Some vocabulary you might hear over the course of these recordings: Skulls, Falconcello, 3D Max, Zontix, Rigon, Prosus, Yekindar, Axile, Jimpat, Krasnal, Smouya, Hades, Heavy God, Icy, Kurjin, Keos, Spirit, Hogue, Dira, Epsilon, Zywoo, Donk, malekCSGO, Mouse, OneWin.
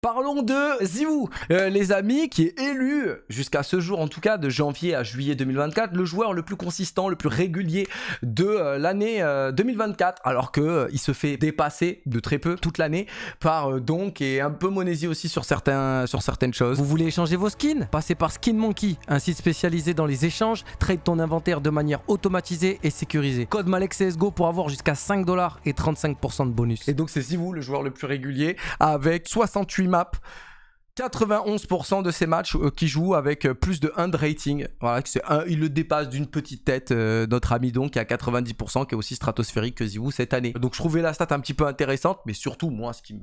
Parlons de Zywoo, les amis, qui est élu, jusqu'à ce jour en tout cas, de janvier à juillet 2024, le joueur le plus consistant, le plus régulier de l'année 2024, alors qu'il se fait dépasser de très peu toute l'année par Donk et un peu Monesi aussi sur certaines choses. Vous voulez échanger vos skins? Passez par Skin Monkey, un site spécialisé dans les échanges, trade ton inventaire de manière automatisée et sécurisée. Code MalexCSGO pour avoir jusqu'à 5$ et 35% de bonus. Et donc c'est Zywoo, le joueur le plus régulier, avec 68 map, 91% de ces matchs qui jouent avec plus de 1 de rating. Voilà, il le dépasse d'une petite tête, notre ami donc qui a 90%, qui est aussi stratosphérique que Zywoo cette année. Donc je trouvais la stat un petit peu intéressante, mais surtout moi ce qui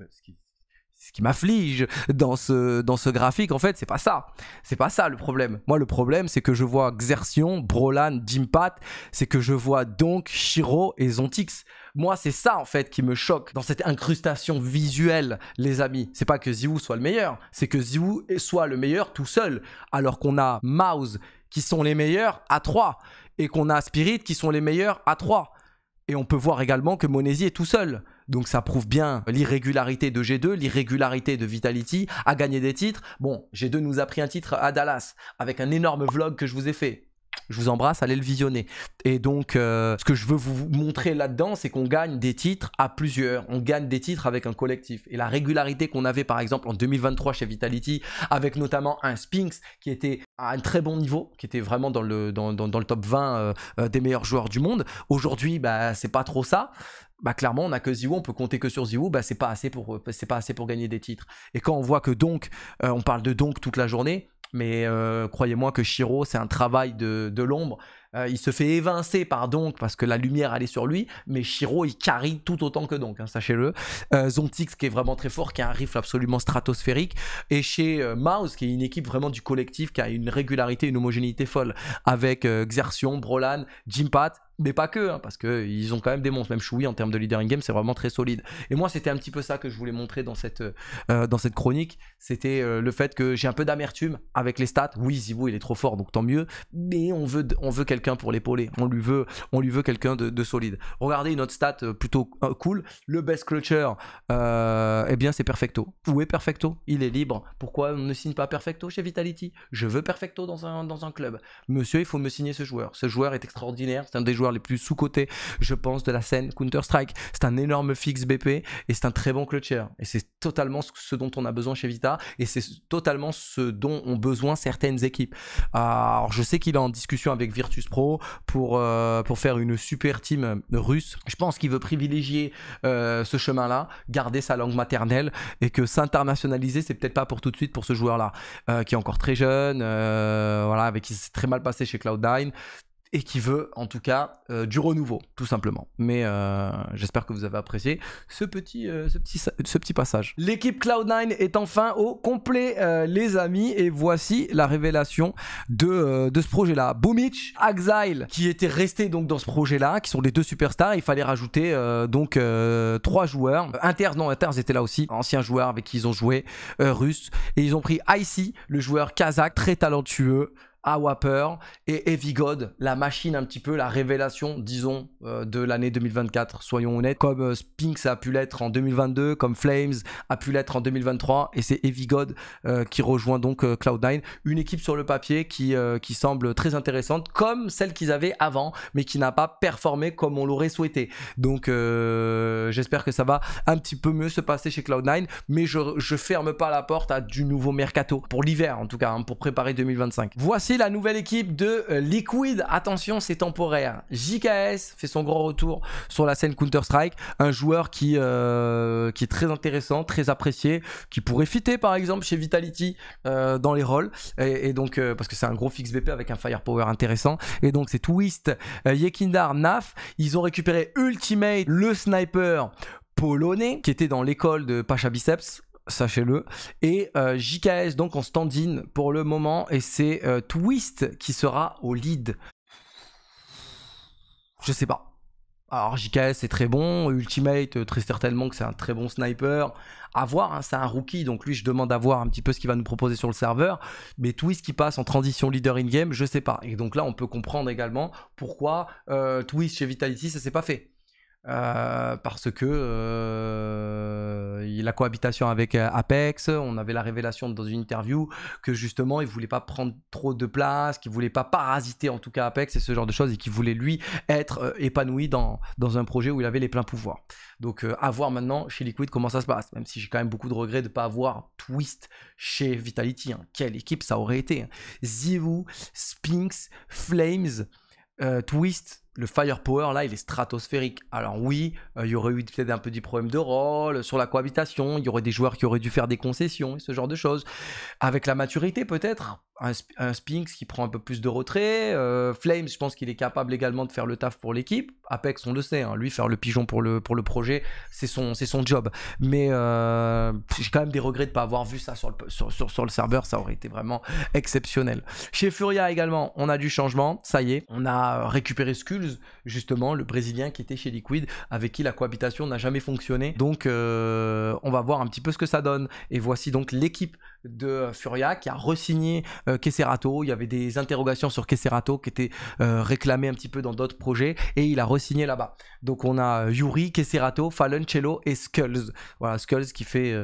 m'afflige dans ce graphique, en fait, c'est pas ça. C'est pas ça le problème. Moi, le problème, c'est que je vois Xertion, Brolan, Jimpat, c'est que je vois donc Shiro et Zontix. Moi, c'est ça, en fait, qui me choque dans cette incrustation visuelle, les amis. C'est pas que Zywoo soit le meilleur, c'est que Zywoo soit le meilleur tout seul, alors qu'on a Mouse qui sont les meilleurs à 3 et qu'on a Spirit qui sont les meilleurs à 3. Et on peut voir également que Monesi est tout seul. Donc ça prouve bien l'irrégularité de G2, l'irrégularité de Vitality à gagner des titres. Bon, G2 nous a pris un titre à Dallas avec un énorme vlog que je vous ai fait. Je vous embrasse, allez le visionner. Et donc, ce que je veux vous montrer là-dedans, c'est qu'on gagne des titres à plusieurs. On gagne des titres avec un collectif. Et la régularité qu'on avait, par exemple, en 2023 chez Vitality, avec notamment un Spinks qui était à un très bon niveau, qui était vraiment dans le top 20 des meilleurs joueurs du monde. Aujourd'hui, bah, c'est pas trop ça. Bah clairement, on n'a que Zywoo, on peut compter que sur Zywoo, bah c'est pas assez pour gagner des titres. Et quand on voit que donc, on parle de donc toute la journée, mais croyez-moi que Shiro, c'est un travail de l'ombre. Il se fait évincer par Donk parce que la lumière elle est sur lui, mais Shiro il carry tout autant que Donk, hein, sachez-le. Zontix qui est vraiment très fort, qui a un rifle absolument stratosphérique, et chez Mouse qui est une équipe vraiment du collectif, qui a une régularité, une homogénéité folle, avec Xertion, Brolan, Jimpat, mais pas que, hein, parce qu'ils ont quand même des monstres, même Shui en termes de leader in-game c'est vraiment très solide. Et moi c'était un petit peu ça que je voulais montrer dans cette chronique, c'était le fait que j'ai un peu d'amertume avec les stats. Oui, Zywoo il est trop fort donc tant mieux, mais on veut quelque pour l'épauler, on lui veut quelqu'un de solide. Regardez une autre stat plutôt cool, le best clutcher, eh bien c'est Perfecto. Où est Perfecto? Il est libre. Pourquoi on ne signe pas Perfecto chez Vitality? Je veux Perfecto dans un club. Monsieur, il faut me signer ce joueur. Ce joueur est extraordinaire, c'est un des joueurs les plus sous-cotés, je pense, de la scène Counter-Strike. C'est un énorme fixe BP et c'est un très bon clutcher. Et c'est totalement ce dont on a besoin chez Vita et c'est totalement ce dont ont besoin certaines équipes. Alors je sais qu'il est en discussion avec Virtus pour faire une super team russe. Je pense qu'il veut privilégier ce chemin-là, garder sa langue maternelle et que s'internationaliser, c'est peut-être pas pour tout de suite pour ce joueur-là, qui est encore très jeune, voilà, avec qui s'est très mal passé chez Cloud9 et qui veut en tout cas du renouveau, tout simplement. Mais j'espère que vous avez apprécié ce petit passage. L'équipe Cloud9 est enfin au complet, les amis, et voici la révélation de ce projet-là. Boomich, Axile, qui était resté donc dans ce projet-là, qui sont les deux superstars, il fallait rajouter donc 3 joueurs. Inters était là aussi, ancien joueur avec qui ils ont joué, russe, et ils ont pris Icy, le joueur kazakh, très talentueux, à Wapper, et Heavy God, la machine un petit peu, la révélation, disons, de l'année 2024, soyons honnêtes, comme Spinks a pu l'être en 2022, comme Flames a pu l'être en 2023, et c'est Heavy God qui rejoint donc Cloud9, une équipe sur le papier qui semble très intéressante, comme celle qu'ils avaient avant, mais qui n'a pas performé comme on l'aurait souhaité. Donc j'espère que ça va un petit peu mieux se passer chez Cloud9, mais je ferme pas la porte à du nouveau mercato, pour l'hiver en tout cas, hein, pour préparer 2025. Voici la nouvelle équipe de Liquid. Attention, c'est temporaire. JKS fait son grand retour sur la scène Counter-Strike, un joueur qui est très intéressant, très apprécié, qui pourrait fitter par exemple chez Vitality dans les rôles, et donc parce que c'est un gros fixe BP avec un firepower intéressant. Et donc c'est Twist, Yekindar, Naf. Ils ont récupéré Ultimate, le sniper polonais qui était dans l'école de Pacha Biceps, sachez-le, et JKS donc en stand-in pour le moment, et c'est Twist qui sera au lead. Je sais pas. Alors JKS c'est très bon, Ultimate très certainement que c'est un très bon sniper, à voir, hein, c'est un rookie, donc lui je demande à voir un petit peu ce qu'il va nous proposer sur le serveur, mais Twist qui passe en transition leader in-game, je sais pas. Et donc là on peut comprendre également pourquoi Twist chez Vitality ça s'est pas fait. Parce que la cohabitation avec Apex, on avait la révélation dans une interview que justement il voulait pas prendre trop de place, qu'il voulait pas parasiter en tout cas Apex et ce genre de choses, et qu'il voulait lui être épanoui dans un projet où il avait les pleins pouvoirs. Donc à voir maintenant chez Liquid comment ça se passe, même si j'ai quand même beaucoup de regrets de ne pas avoir Twist chez Vitality, hein. Quelle équipe ça aurait été, hein. Zywoo, Spinks, Flames, Twist, le firepower là il est stratosphérique. Alors oui, il y aurait eu peut-être un petit problème de rôle sur la cohabitation, il y aurait des joueurs qui auraient dû faire des concessions, ce genre de choses. Avec la maturité peut-être, un Spinks qui prend un peu plus de retrait, Flames je pense qu'il est capable également de faire le taf pour l'équipe. Apex on le sait, hein, lui faire le pigeon pour le projet, c'est son job. Mais j'ai quand même des regrets de ne pas avoir vu ça sur le serveur, ça aurait été vraiment exceptionnel. Chez Furia également, on a du changement, ça y est, on a récupéré Skulls, justement le Brésilien qui était chez Liquid, avec qui la cohabitation n'a jamais fonctionné. Donc on va voir un petit peu ce que ça donne. Et voici donc l'équipe de Furia qui a re-signé Kesserato. Il y avait des interrogations sur Kesserato qui étaient réclamées un petit peu dans d'autres projets, et il a re-signé là-bas. Donc on a Yuri, Kesserato, Falconcello et Skulls. Voilà, Skulls qui fait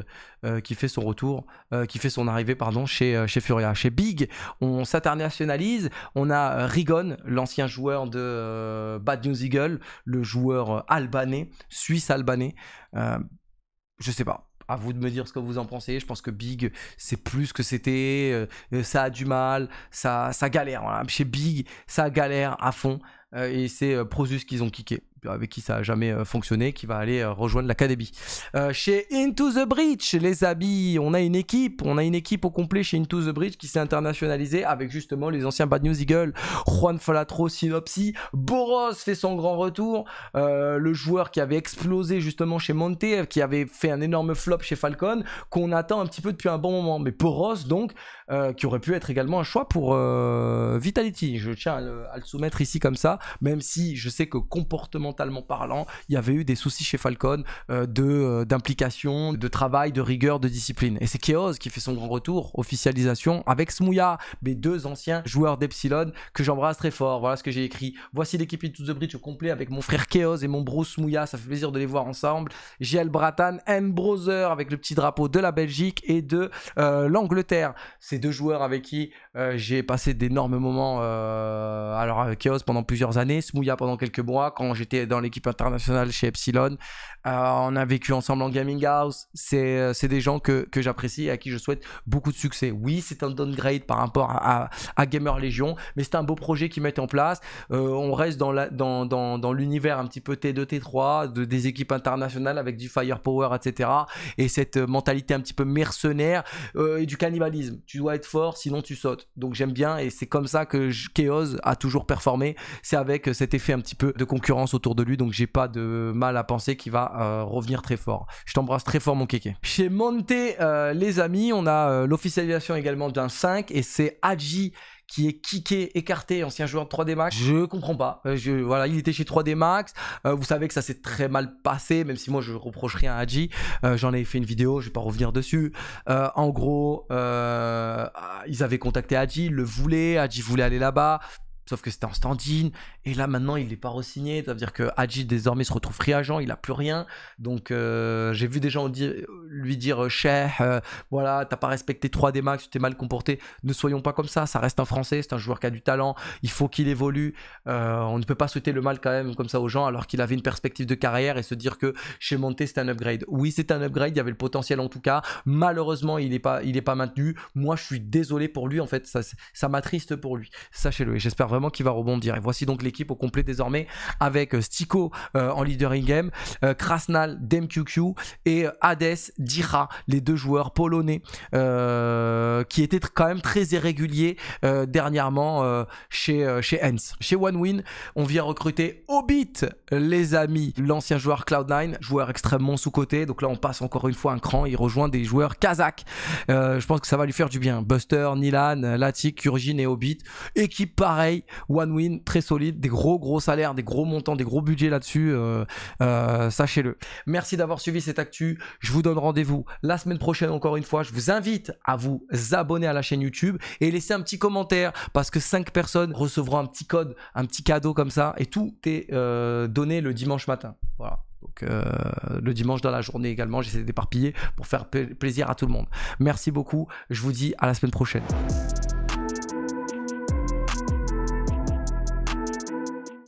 son retour, qui fait son arrivée pardon, chez Furia. Chez Big, on s'internationalise, on a Rigon, l'ancien joueur de Bad News Eagle, le joueur albanais, suisse-albanais. Je sais pas, à vous de me dire ce que vous en pensez. Je pense que Big, c'est plus ce que c'était, ça a du mal, ça galère, voilà. Chez Big, ça galère à fond, et c'est Prosus qu'ils ont kické, avec qui ça n'a jamais fonctionné, qui va aller rejoindre l'académie. Chez Into the Bridge, les amis, on a une équipe au complet chez Into the Bridge qui s'est internationalisée avec justement les anciens Bad News Eagle, Juan Falatro, Synopsy, Boros fait son grand retour, le joueur qui avait explosé justement chez Monte, qui avait fait un énorme flop chez Falcon, qu'on attend un petit peu depuis un bon moment. Mais Boros donc, qui aurait pu être également un choix pour Vitality, je tiens à le soumettre ici comme ça, même si je sais que comportement parlant, il y avait eu des soucis chez Falcon d'implication, de travail, de rigueur, de discipline. Et c'est Keos qui fait son grand retour, officialisation avec Smouya, mes deux anciens joueurs d'Epsilon que j'embrasse très fort. Voilà ce que j'ai écrit. Voici l'équipe Into the Bridge au complet avec mon frère Keos et mon bro Smouya. Ça fait plaisir de les voir ensemble. GL Bratan, M Brother avec le petit drapeau de la Belgique et de l'Angleterre. Ces deux joueurs avec qui j'ai passé d'énormes moments. Alors Keos pendant plusieurs années, Smouya pendant quelques mois quand j'étais dans l'équipe internationale chez Epsilon. On a vécu ensemble en Gaming House. C'est des gens que j'apprécie et à qui je souhaite beaucoup de succès. Oui, c'est un downgrade par rapport à Gamer Legion, mais c'est un beau projet qu'ils mettent en place. On reste dans l'univers un petit peu T2, T3, des équipes internationales avec du firepower, etc. Et cette mentalité un petit peu mercenaire et du cannibalisme. Tu dois être fort, sinon tu sautes. Donc j'aime bien, et c'est comme ça que Keos a toujours performé. C'est avec cet effet un petit peu de concurrence autour de lui, donc j'ai pas de mal à penser qu'il va revenir très fort. Je t'embrasse très fort mon kéké. Chez Monte, les amis, on a l'officialisation également d'un 5, et c'est Hadji qui est kické, écarté, ancien joueur de 3D Max. Je comprends pas. Voilà, il était chez 3D Max. Vous savez que ça s'est très mal passé, même si moi je reproche rien à Hadji. J'en ai fait une vidéo, je vais pas revenir dessus. En gros, ils avaient contacté Hadji, le voulait, Hadji voulait aller là-bas. Sauf que c'était en stand-in, et là maintenant il n'est pas re-signé, ça veut dire que Hadji désormais se retrouve free agent, il n'a plus rien. Donc j'ai vu des gens lui dire « Cheikh, voilà, t'as pas respecté 3D Max, tu t'es mal comporté ». Ne soyons pas comme ça, ça reste un Français, c'est un joueur qui a du talent, il faut qu'il évolue. On ne peut pas souhaiter le mal quand même comme ça aux gens, alors qu'il avait une perspective de carrière, et se dire que chez Monte c'est un upgrade. Oui, c'est un upgrade, il y avait le potentiel en tout cas. Malheureusement, il n'est pas maintenu. Moi je suis désolé pour lui en fait, ça m'attriste pour lui. Sachez-le, et j'espère vraiment qui va rebondir. Et voici donc l'équipe au complet désormais avec Stiko en leader in-game, Krasnal, DemQQ et Hades, Dira, les deux joueurs polonais qui étaient quand même très irréguliers dernièrement chez Hens. Chez OneWin, on vient recruter Hobbit, les amis, l'ancien joueur Cloud9, joueur extrêmement sous-coté. Donc là, on passe encore une fois un cran. Il rejoint des joueurs kazakhs. Je pense que ça va lui faire du bien. Buster, Nilan, Latik, Kurjin et Hobbit. Équipe pareille, OneWin très solide, des gros salaires, des gros montants, des gros budgets là-dessus, sachez-le. Merci d'avoir suivi cette actu, je vous donne rendez-vous la semaine prochaine encore une fois, je vous invite à vous abonner à la chaîne YouTube et laisser un petit commentaire, parce que 5 personnes recevront un petit code, un petit cadeau comme ça, et tout est donné le dimanche matin. Voilà. Donc le dimanche dans la journée également, j'essaie d'éparpiller pour faire plaisir à tout le monde. Merci beaucoup, je vous dis à la semaine prochaine.